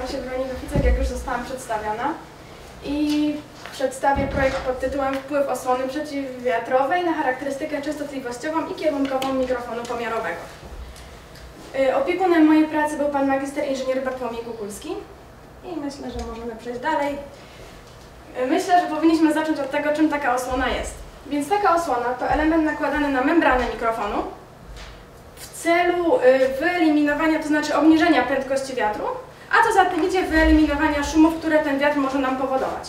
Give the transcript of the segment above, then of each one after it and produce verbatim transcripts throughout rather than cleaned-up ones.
nazywam się Weronika Ficek, jak już zostałam przedstawiona. I przedstawię projekt pod tytułem Wpływ osłony przeciwwiatrowej na charakterystykę częstotliwościową i kierunkową mikrofonu pomiarowego. Opiekunem mojej pracy był pan magister inżynier Bartłomiej Kukulski. I myślę, że możemy przejść dalej. Myślę, że powinniśmy zacząć od tego, czym taka osłona jest. Więc taka osłona to element nakładany na membranę mikrofonu w celu wyeliminowania, to znaczy obniżenia prędkości wiatru, a to zatem wyeliminowania szumów, które ten wiatr może nam powodować.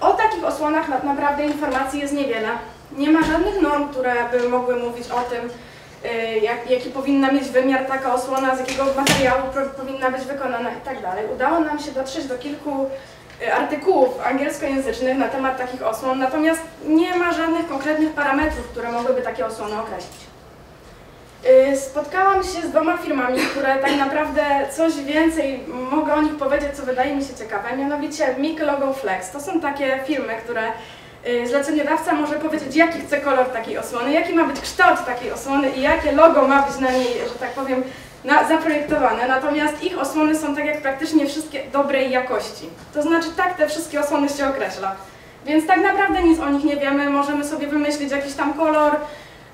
O takich osłonach tak naprawdę informacji jest niewiele. Nie ma żadnych norm, które by mogły mówić o tym, jak, jaki powinna mieć wymiar taka osłona, z jakiego materiału powinna być wykonana itd. Udało nam się dotrzeć do kilku artykułów angielskojęzycznych na temat takich osłon, natomiast nie ma żadnych konkretnych parametrów, które mogłyby takie osłony określić. Spotkałam się z dwoma firmami, które tak naprawdę coś więcej mogę o nich powiedzieć, co wydaje mi się ciekawe, mianowicie Mic Logo Flex. To są takie firmy, które zleceniodawca może powiedzieć, jaki chce kolor takiej osłony, jaki ma być kształt takiej osłony i jakie logo ma być na niej, że tak powiem, na, zaprojektowane. Natomiast ich osłony są tak jak praktycznie wszystkie dobrej jakości. To znaczy tak te wszystkie osłony się określa. Więc tak naprawdę nic o nich nie wiemy, możemy sobie wymyślić jakiś tam kolor,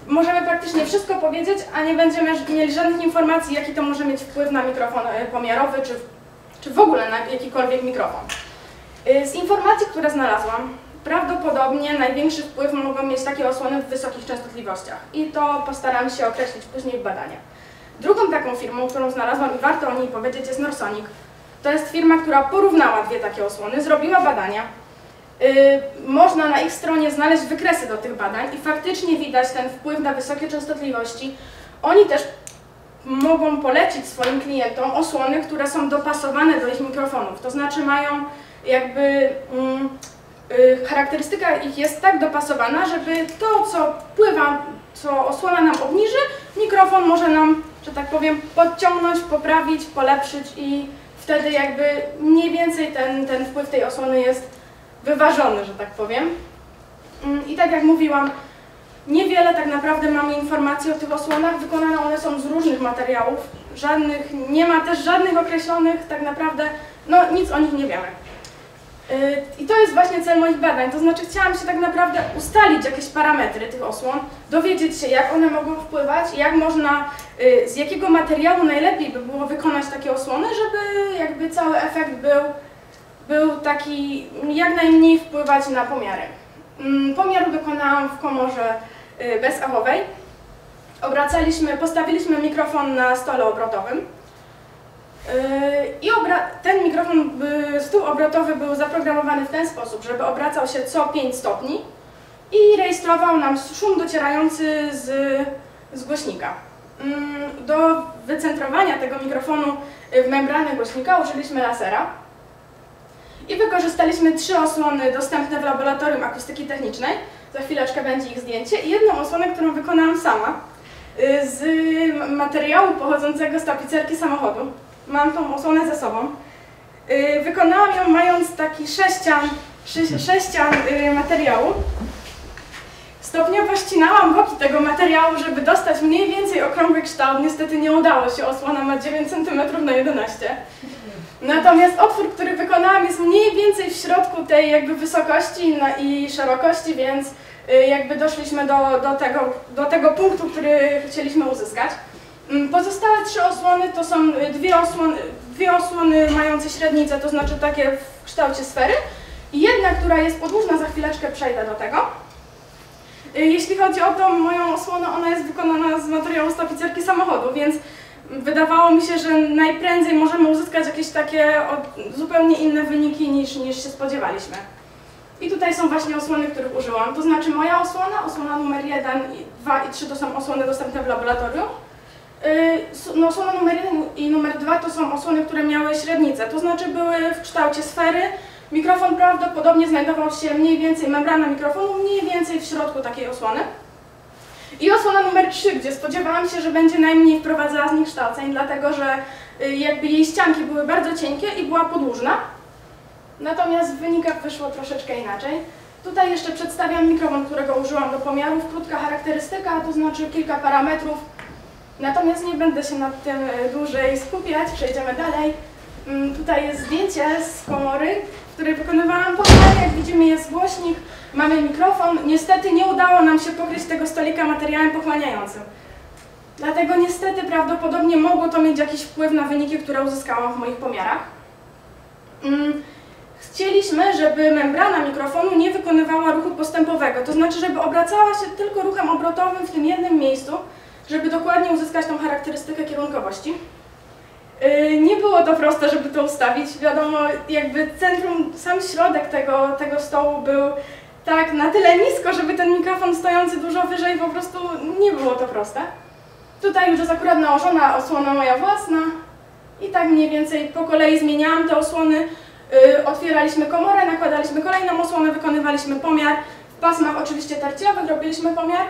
możemy praktycznie wszystko powiedzieć, a nie będziemy mieli żadnych informacji, jaki to może mieć wpływ na mikrofon pomiarowy, czy, czy w ogóle na jakikolwiek mikrofon. Z informacji, które znalazłam, prawdopodobnie największy wpływ mogą mieć takie osłony w wysokich częstotliwościach i to postaram się określić później w badaniach. Drugą taką firmą, którą znalazłam i warto o niej powiedzieć, jest Norsonic. To jest firma, która porównała dwie takie osłony, zrobiła badania. Yy, można na ich stronie znaleźć wykresy do tych badań i faktycznie widać ten wpływ na wysokie częstotliwości. Oni też mogą polecić swoim klientom osłony, które są dopasowane do ich mikrofonów, to znaczy mają jakby yy, yy, charakterystyka ich jest tak dopasowana, żeby to, co pływa, co osłona nam obniży, mikrofon może nam, że tak powiem, podciągnąć, poprawić, polepszyć i wtedy jakby mniej więcej ten, ten wpływ tej osłony jest wyważony, że tak powiem. I tak jak mówiłam, niewiele tak naprawdę mamy informacji o tych osłonach. Wykonane one są z różnych materiałów, żadnych, nie ma też żadnych określonych, tak naprawdę no nic o nich nie wiemy. I to jest właśnie cel moich badań, to znaczy chciałam się tak naprawdę ustalić jakieś parametry tych osłon, dowiedzieć się, jak one mogą wpływać, jak można, z jakiego materiału najlepiej by było wykonać takie osłony, żeby jakby cały efekt był był taki, jak najmniej wpływać na pomiary. Pomiar wykonałam w komorze bezachowej. Obracaliśmy, postawiliśmy mikrofon na stole obrotowym i obra ten mikrofon, stół obrotowy był zaprogramowany w ten sposób, żeby obracał się co pięć stopni i rejestrował nam szum docierający z, z głośnika. Do wycentrowania tego mikrofonu w membranę głośnika użyliśmy lasera. I wykorzystaliśmy trzy osłony dostępne w laboratorium akustyki technicznej. Za chwileczkę będzie ich zdjęcie. I jedną osłonę, którą wykonałam sama z materiału pochodzącego z tapicerki samochodu. Mam tą osłonę ze sobą. Wykonałam ją mając taki sześcian, sześcian materiału. Stopniowo ścinałam boki tego materiału, żeby dostać mniej więcej okrągły kształt. Niestety nie udało się. Osłona ma dziewięć centymetrów na jedenaście. Natomiast otwór, który wykonałam, jest mniej więcej w środku tej jakby wysokości i szerokości, więc jakby doszliśmy do, do, tego, do tego punktu, który chcieliśmy uzyskać. Pozostałe trzy osłony to są dwie osłony, dwie osłony mające średnicę, to znaczy takie w kształcie sfery i jedna, która jest podłużna, za chwileczkę przejdę do tego. Jeśli chodzi o tą moją osłonę, ona jest wykonana z materiału z tapicerki samochodu, więc wydawało mi się, że najprędzej możemy uzyskać jakieś takie zupełnie inne wyniki niż, niż się spodziewaliśmy. I tutaj są właśnie osłony, których użyłam. To znaczy moja osłona, osłona numer jeden, dwa i trzy to są osłony dostępne w laboratorium. No, osłona numer jeden i numer dwa to są osłony, które miały średnicę, to znaczy były w kształcie sfery. Mikrofon prawdopodobnie znajdował się mniej więcej, membrana mikrofonu mniej więcej w środku takiej osłony. I osłona numer trzy, gdzie spodziewałam się, że będzie najmniej wprowadzała zniekształceń, dlatego że jakby jej ścianki były bardzo cienkie i była podłużna. Natomiast w wynikach wyszło troszeczkę inaczej. Tutaj jeszcze przedstawiam mikrofon, którego użyłam do pomiarów. Krótka charakterystyka, to znaczy kilka parametrów. Natomiast nie będę się nad tym dłużej skupiać, przejdziemy dalej. Tutaj jest zdjęcie z komory, które wykonywałam potem. Jak widzimy, jest głośnik, mamy mikrofon. Niestety nie udało nam się pokryć tego stolika materiałem pochłaniającym. Dlatego niestety prawdopodobnie mogło to mieć jakiś wpływ na wyniki, które uzyskałam w moich pomiarach. Chcieliśmy, żeby membrana mikrofonu nie wykonywała ruchu postępowego, to znaczy, żeby obracała się tylko ruchem obrotowym w tym jednym miejscu, żeby dokładnie uzyskać tą charakterystykę kierunkowości. Nie było to proste, żeby to ustawić. Wiadomo, jakby centrum, sam środek tego, tego stołu był tak na tyle nisko, żeby ten mikrofon stojący dużo wyżej, po prostu nie było to proste. Tutaj już jest akurat nałożona osłona moja własna i tak mniej więcej po kolei zmieniałam te osłony. Otwieraliśmy komorę, nakładaliśmy kolejną osłonę, wykonywaliśmy pomiar. W pasmach oczywiście tarciowych robiliśmy pomiar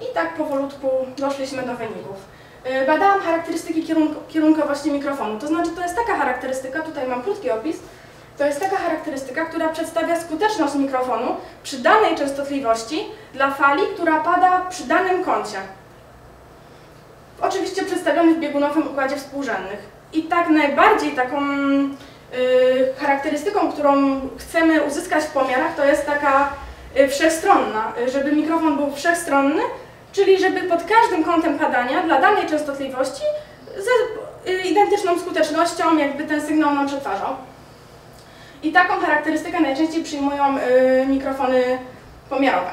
i tak powolutku doszliśmy do wyników. Badałam charakterystyki kierunk kierunkowości mikrofonu, to znaczy to jest taka charakterystyka, tutaj mam krótki opis, to jest taka charakterystyka, która przedstawia skuteczność mikrofonu przy danej częstotliwości dla fali, która pada przy danym kącie. Oczywiście przedstawionych w biegunowym układzie współrzędnych. I tak najbardziej taką yy, charakterystyką, którą chcemy uzyskać w pomiarach, to jest taka yy, wszechstronna, yy, żeby mikrofon był wszechstronny, czyli żeby pod każdym kątem padania dla danej częstotliwości ze identyczną skutecznością jakby ten sygnał nam przetwarzał. I taką charakterystykę najczęściej przyjmują y, mikrofony pomiarowe.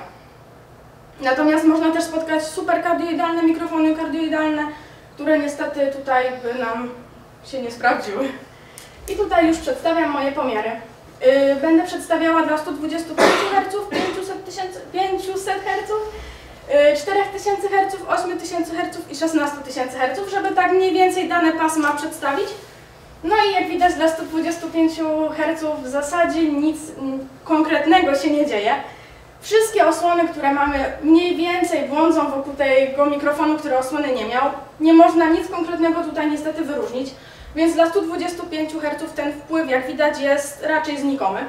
Natomiast można też spotkać super kardioidalne mikrofony kardioidalne, które niestety tutaj by nam się nie sprawdziły. I tutaj już przedstawiam moje pomiary. Y, będę przedstawiała dla stu dwudziestu pięciu herców, pięciuset herców, czterech tysięcy herców, ośmiu tysięcy herców i szesnastu tysięcy herców, żeby tak mniej więcej dane pasma przedstawić. No i jak widać dla stu dwudziestu pięciu herców w zasadzie nic konkretnego się nie dzieje. Wszystkie osłony, które mamy, mniej więcej błądzą wokół tego mikrofonu, który osłony nie miał. Nie można nic konkretnego tutaj niestety wyróżnić, więc dla stu dwudziestu pięciu herców ten wpływ, jak widać, jest raczej znikomy.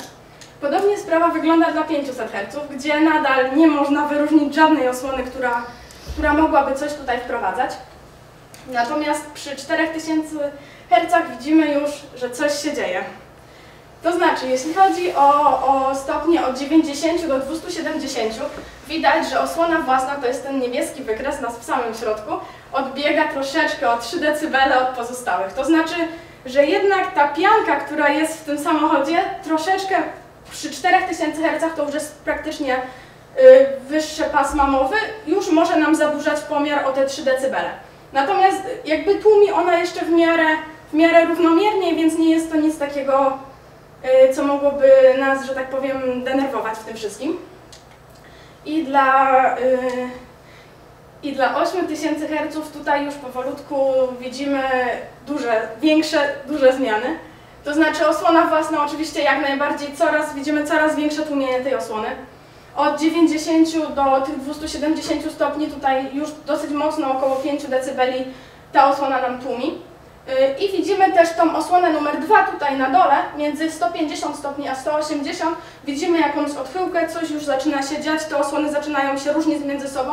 Podobnie sprawa wygląda dla pięciuset herców, gdzie nadal nie można wyróżnić żadnej osłony, która, która mogłaby coś tutaj wprowadzać. Natomiast przy czterech tysięcy hercach widzimy już, że coś się dzieje. To znaczy, jeśli chodzi o, o stopnie od dziewięćdziesięciu do dwustu siedemdziesięciu, widać, że osłona własna, to jest ten niebieski wykres nas w samym środku, odbiega troszeczkę o trzy decybele od pozostałych. To znaczy, że jednak ta pianka, która jest w tym samochodzie, troszeczkę przy czterech tysięcy hercach to już jest praktycznie y, wyższe pasma mowy, już może nam zaburzać pomiar o te trzy decybele. Natomiast jakby tłumi ona jeszcze w miarę, w miarę równomiernie, więc nie jest to nic takiego, y, co mogłoby nas, że tak powiem, denerwować w tym wszystkim. I dla, y, i dla ośmiu tysięcy herców tutaj już powolutku widzimy duże, większe, duże zmiany. To znaczy osłona własna oczywiście jak najbardziej, coraz, widzimy coraz większe tłumienie tej osłony. Od dziewięćdziesięciu do tych dwustu siedemdziesięciu stopni tutaj już dosyć mocno, około pięciu decybeli ta osłona nam tłumi. I widzimy też tą osłonę numer dwa tutaj na dole, między sto pięćdziesiąt stopni a sto osiemdziesiąt. Widzimy jakąś odchyłkę, coś już zaczyna się dziać, te osłony zaczynają się różnić między sobą.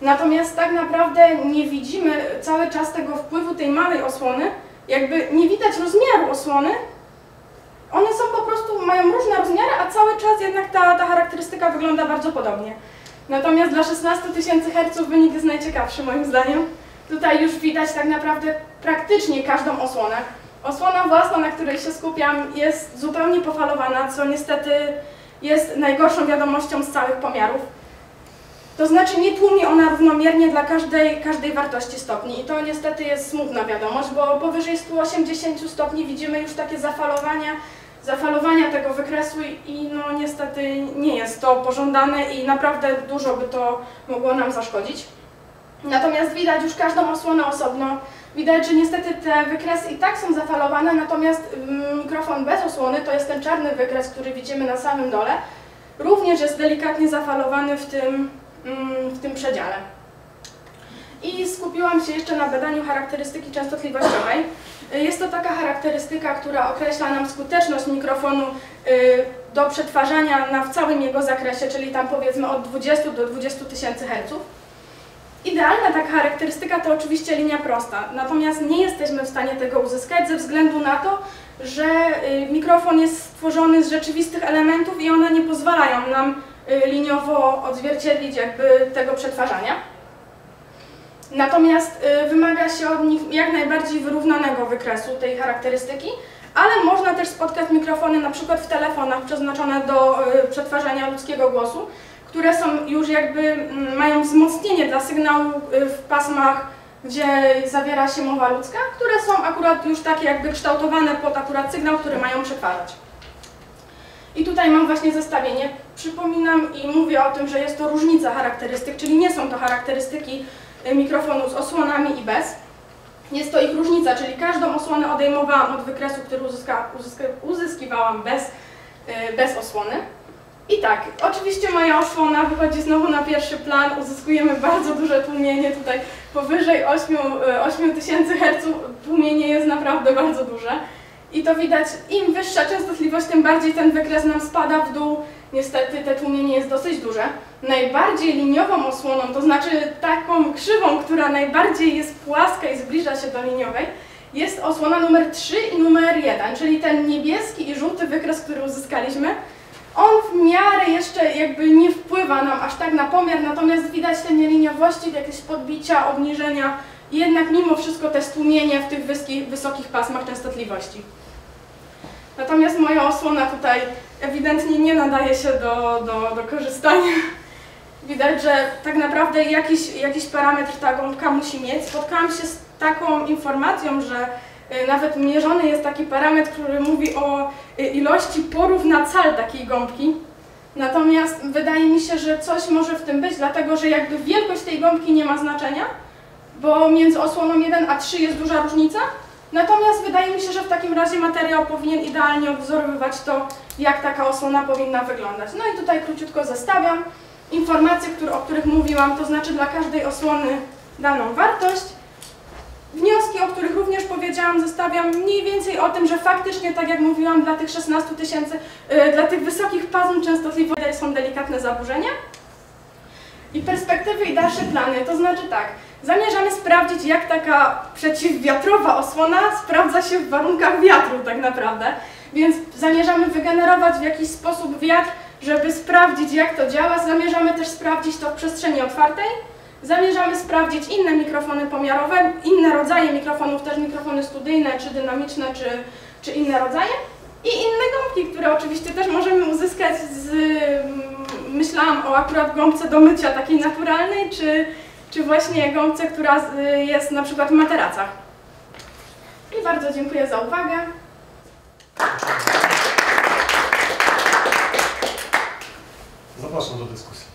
Natomiast tak naprawdę nie widzimy cały czas tego wpływu tej małej osłony, jakby nie widać rozmiaru osłony, one są po prostu, mają różne rozmiary, a cały czas jednak ta, ta charakterystyka wygląda bardzo podobnie. Natomiast dla szesnastu tysięcy herców wynik jest najciekawszy moim zdaniem. Tutaj już widać tak naprawdę praktycznie każdą osłonę. Osłona własna, na której się skupiam, jest zupełnie pofalowana, co niestety jest najgorszą wiadomością z całych pomiarów. To znaczy nie tłumi ona równomiernie dla każdej, każdej wartości stopni i to niestety jest smutna wiadomość, bo powyżej stu osiemdziesięciu stopni widzimy już takie zafalowania, zafalowania tego wykresu i no niestety nie jest to pożądane i naprawdę dużo by to mogło nam zaszkodzić. Natomiast widać już każdą osłonę osobno, widać, że niestety te wykresy i tak są zafalowane, natomiast mikrofon bez osłony to jest ten czarny wykres, który widzimy na samym dole, również jest delikatnie zafalowany w tym w tym przedziale. I skupiłam się jeszcze na badaniu charakterystyki częstotliwościowej. Jest to taka charakterystyka, która określa nam skuteczność mikrofonu do przetwarzania na w całym jego zakresie, czyli tam powiedzmy od dwudziestu do dwudziestu tysięcy herców. Idealna taka charakterystyka to oczywiście linia prosta, natomiast nie jesteśmy w stanie tego uzyskać ze względu na to, że mikrofon jest stworzony z rzeczywistych elementów i one nie pozwalają nam liniowo odzwierciedlić jakby tego przetwarzania. Natomiast wymaga się od nich jak najbardziej wyrównanego wykresu tej charakterystyki, ale można też spotkać mikrofony na przykład w telefonach przeznaczone do przetwarzania ludzkiego głosu, które są już jakby, mają wzmocnienie dla sygnału w pasmach, gdzie zawiera się mowa ludzka, które są akurat już takie jakby kształtowane pod akurat sygnał, który mają przetwarzać. I tutaj mam właśnie zestawienie. Przypominam i mówię o tym, że jest to różnica charakterystyk, czyli nie są to charakterystyki mikrofonu z osłonami i bez. Jest to ich różnica, czyli każdą osłonę odejmowałam od wykresu, który uzyska, uzyska, uzyskiwałam bez, bez osłony. I tak, oczywiście moja osłona wychodzi znowu na pierwszy plan, uzyskujemy bardzo duże tłumienie, tutaj powyżej ośmiu tysięcy herców tłumienie jest naprawdę bardzo duże. I to widać, im wyższa częstotliwość, tym bardziej ten wykres nam spada w dół, niestety te tłumienie jest dosyć duże. Najbardziej liniową osłoną, to znaczy taką krzywą, która najbardziej jest płaska i zbliża się do liniowej, jest osłona numer trzy i numer jeden, czyli ten niebieski i żółty wykres, który uzyskaliśmy. On w miarę jeszcze jakby nie wpływa nam aż tak na pomiar, natomiast widać te nieliniowości, jakieś podbicia, obniżenia, jednak mimo wszystko te stłumienie w tych wysokich, wysokich pasmach częstotliwości. Natomiast moja osłona tutaj ewidentnie nie nadaje się do, do, do korzystania. Widać, że tak naprawdę jakiś, jakiś parametr ta gąbka musi mieć. Spotkałam się z taką informacją, że nawet mierzony jest taki parametr, który mówi o ilości porów na cal takiej gąbki. Natomiast wydaje mi się, że coś może w tym być, dlatego że jakby wielkość tej gąbki nie ma znaczenia, bo między osłoną jeden a trzy jest duża różnica. Natomiast wydaje mi się, że w takim razie materiał powinien idealnie odwzorowywać to, jak taka osłona powinna wyglądać. No i tutaj króciutko zestawiam informacje, o których mówiłam, to znaczy dla każdej osłony daną wartość. Wnioski, o których również powiedziałam, zostawiam mniej więcej o tym, że faktycznie, tak jak mówiłam, dla tych szesnastu tysięcy, dla tych wysokich pasm częstotliwości są delikatne zaburzenia. I perspektywy i dalsze plany, to znaczy tak, zamierzamy sprawdzić, jak taka przeciwwiatrowa osłona sprawdza się w warunkach wiatru tak naprawdę, więc zamierzamy wygenerować w jakiś sposób wiatr, żeby sprawdzić, jak to działa. Zamierzamy też sprawdzić to w przestrzeni otwartej. Zamierzamy sprawdzić inne mikrofony pomiarowe, inne rodzaje mikrofonów, też mikrofony studyjne, czy dynamiczne, czy, czy inne rodzaje. I inne gąbki, które oczywiście też możemy uzyskać z... Myślałam o akurat gąbce do mycia, takiej naturalnej, czy, czy właśnie gąbce, która jest na przykład w materacach. I bardzo dziękuję za uwagę. Zapraszam do dyskusji.